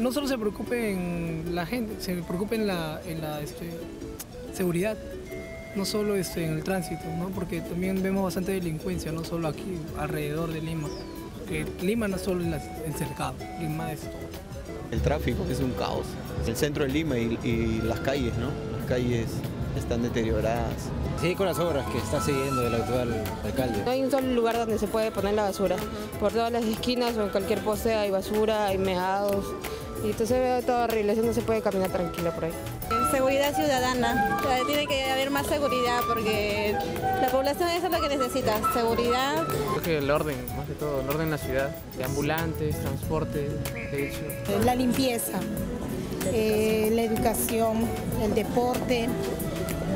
no solo se preocupe en la gente, se preocupe en la seguridad, no solo en el tránsito, ¿no? Porque también vemos bastante delincuencia, no solo aquí, alrededor de Lima. Porque Lima no es solo el cercado, Lima es todo. El tráfico es un caos. El centro de Lima y las calles, ¿no? Las calles están deterioradas. Sí, con las obras que está siguiendo el actual alcalde. No hay un solo lugar donde se puede poner la basura. Por todas las esquinas o en cualquier poste hay basura, hay meados. Y entonces se ve todo horrible, no se puede caminar tranquilo por ahí. Seguridad ciudadana, o sea, tiene que haber más seguridad porque la población eso es lo que necesita, seguridad. Creo que el orden, más que todo, el orden en la ciudad, de ambulantes, transporte, de hecho. La limpieza, la educación, el deporte,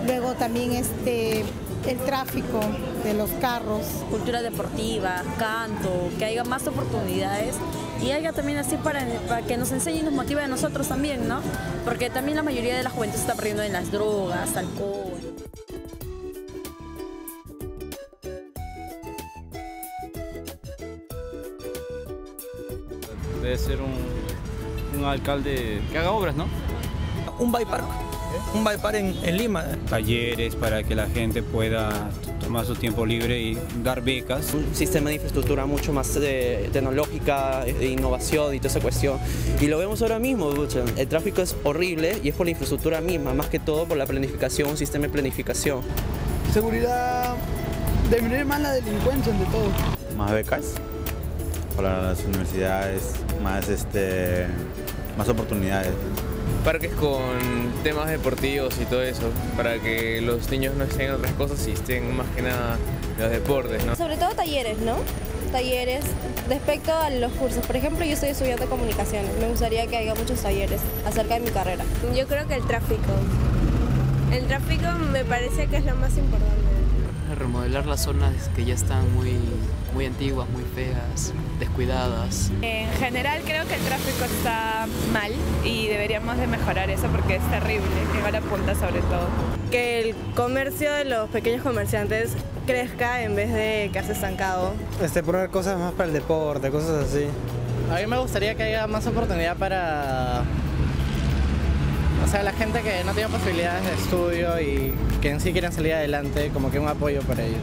luego también el tráfico de los carros. Cultura deportiva, canto, que haya más oportunidades. Y haya también así para que nos enseñe y nos motive a nosotros también, ¿no? Porque también la mayoría de la juventud se está perdiendo en las drogas, alcohol. Debe ser un alcalde que haga obras, ¿no? Un bike park. Un bike park en Lima. Talleres para que la gente pueda tomar su tiempo libre y dar becas. Un sistema de infraestructura mucho más tecnológica, de innovación y toda esa cuestión. Y lo vemos ahora mismo, el tráfico es horrible y es por la infraestructura misma, más que todo por la planificación, un sistema de planificación. Seguridad, disminuir más la delincuencia entre todos. Más becas para las universidades, más oportunidades. Parques con temas deportivos y todo eso, para que los niños no estén en otras cosas y estén más que nada en los deportes, ¿no? Sobre todo talleres, ¿no? Talleres respecto a los cursos. Por ejemplo, yo soy estudiante de comunicaciones, me gustaría que haya muchos talleres acerca de mi carrera. Yo creo que el tráfico. El tráfico me parece que es lo más importante. Remodelar las zonas que ya están muy antiguas, muy feas, descuidadas. En general creo que el tráfico está mal y deberíamos de mejorar eso porque es terrible, que va la punta sobre todo. Que el comercio de los pequeños comerciantes crezca en vez de quedarse estancado. Poner cosas más para el deporte, cosas así. A mí me gustaría que haya más oportunidad para... O sea, la gente que no tiene posibilidades de estudio y que en sí quieren salir adelante, como que un apoyo para ellos.